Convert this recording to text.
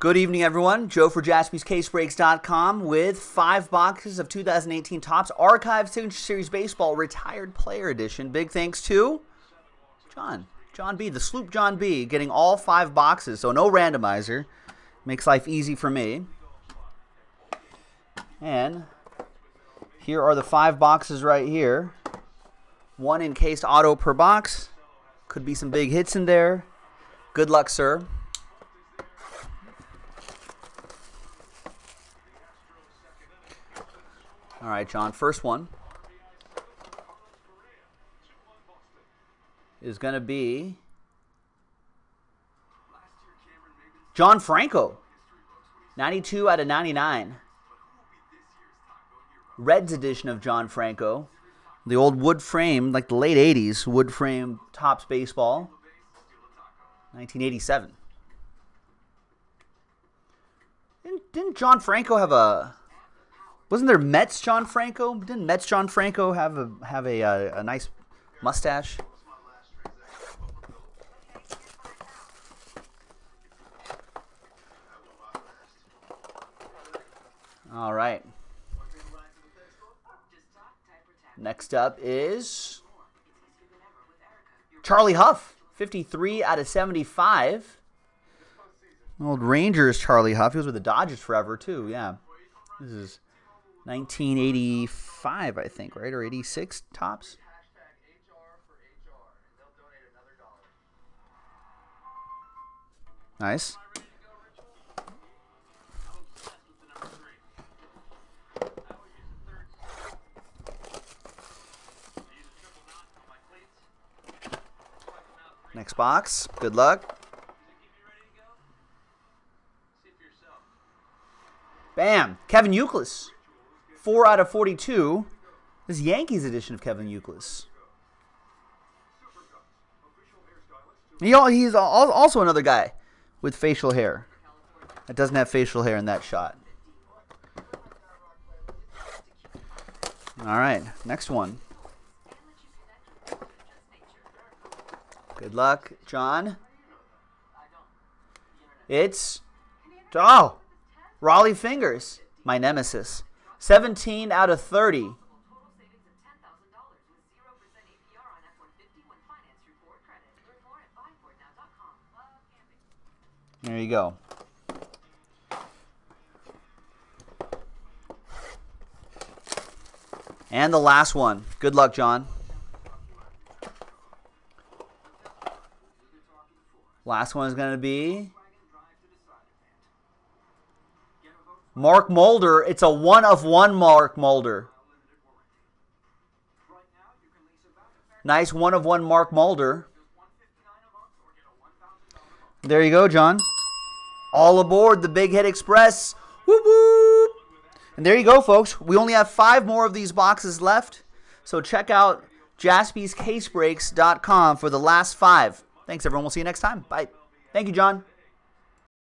Good evening, everyone. Joe for JaspysCaseBreaks.com with 5 boxes of 2018 Topps Archive Signature Series Baseball Retired Player Edition. Big thanks to John B, the Sloop John B, getting all 5 boxes, so no randomizer. Makes life easy for me. And here are the 5 boxes right here. 1 encased auto per box. Could be some big hits in there. Good luck, sir. All right, John, first one is going to be John Franco, 92 out of 99. Reds edition of John Franco, the old wood frame, like the late 80s, wood frame Topps baseball, 1987. Didn't John Franco have a... Wasn't there Mets John Franco? Didn't Mets John Franco have a nice mustache? All right. Next up is Charlie Huff, 53 out of 75. Old Rangers Charlie Huff. He was with the Dodgers forever too. Yeah, this is 1985, I think, right? Or 86, Topps? Nice. Next box. Good luck. Bam! Kevin Euclis. 4 out of 42, this is Yankees edition of Kevin Euclis. He's also another guy with facial hair that doesn't have facial hair in that shot. All right, next one. Good luck, John. It's, oh, Rollie Fingers, my nemesis. 17 out of 30. There you go. And the last one. Good luck, John. Last one is going to be Mark Mulder. It's a 1 of 1 Mark Mulder. Nice 1 of 1 Mark Mulder. There you go, John. All aboard the Big Hit Express. Whoop, whoop. And there you go, folks. We only have 5 more of these boxes left. So check out JaspysCaseBreaks.com for the last 5. Thanks, everyone. We'll see you next time. Bye. Thank you, John.